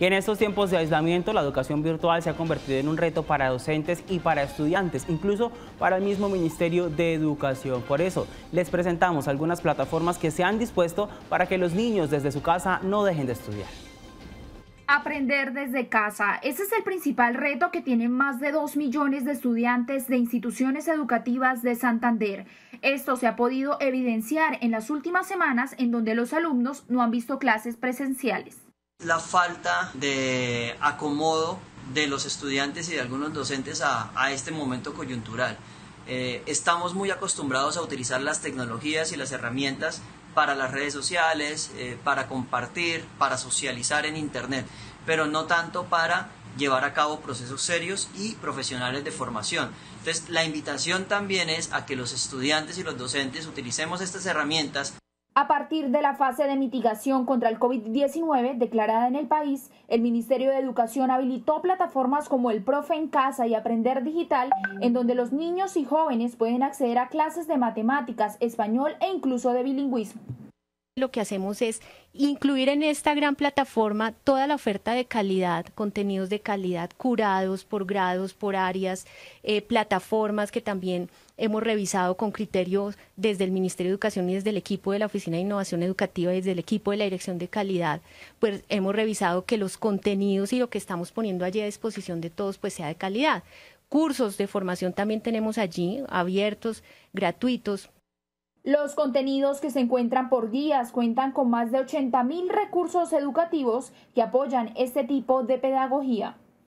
Y en estos tiempos de aislamiento, la educación virtual se ha convertido en un reto para docentes y para estudiantes, incluso para el mismo Ministerio de Educación. Por eso, les presentamos algunas plataformas que se han dispuesto para que los niños desde su casa no dejen de estudiar. Aprender desde casa. Ese es el principal reto que tienen más de 2 millones de estudiantes de instituciones educativas de Santander. Esto se ha podido evidenciar en las últimas semanas, en donde los alumnos no han visto clases presenciales. La falta de acomodo de los estudiantes y de algunos docentes a este momento coyuntural. Estamos muy acostumbrados a utilizar las tecnologías y las herramientas para las redes sociales, para compartir, para socializar en Internet, pero no tanto para llevar a cabo procesos serios y profesionales de formación. Entonces, la invitación también es a que los estudiantes y los docentes utilicemos estas herramientas. A partir de la fase de mitigación contra el COVID-19 declarada en el país, el Ministerio de Educación habilitó plataformas como el Profe en Casa y Aprender Digital, en donde los niños y jóvenes pueden acceder a clases de matemáticas, español e incluso de bilingüismo. Lo que hacemos es incluir en esta gran plataforma toda la oferta de calidad, contenidos de calidad curados por grados, por áreas, plataformas que también hemos revisado con criterios desde el Ministerio de Educación y desde el equipo de la Oficina de Innovación Educativa y desde el equipo de la Dirección de Calidad. Pues hemos revisado que los contenidos y lo que estamos poniendo allí a disposición de todos pues sea de calidad. Cursos de formación también tenemos allí abiertos, gratuitos. Los contenidos que se encuentran por días cuentan con más de 80.000 recursos educativos que apoyan este tipo de pedagogía.